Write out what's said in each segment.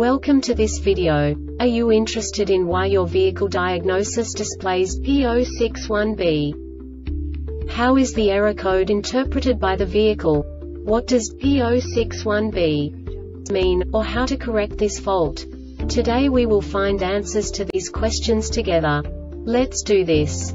Welcome to this video. Are you interested in why your vehicle diagnosis displays P061B? How is the error code interpreted by the vehicle? What does P061B mean, or how to correct this fault? Today we will find answers to these questions together. Let's do this.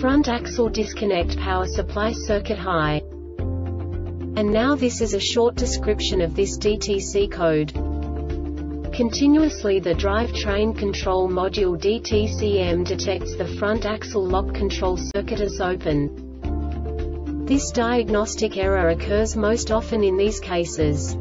front axle disconnect power supply circuit high. And now this is a short description of this DTC code. Continuously the drivetrain control module DTCM detects the front axle lock control circuit is open. This diagnostic error occurs most often in these cases: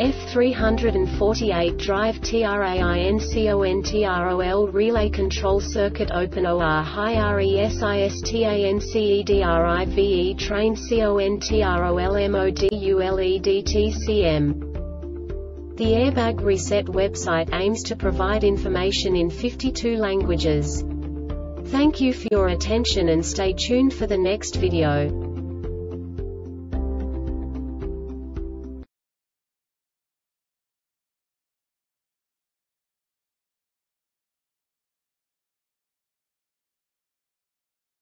F348 drive traincontrol relay control circuit open OR high RESISTANCEDRIVE train control module DTCM. The Airbag Reset website aims to provide information in 52 languages. Thank you for your attention and stay tuned for the next video.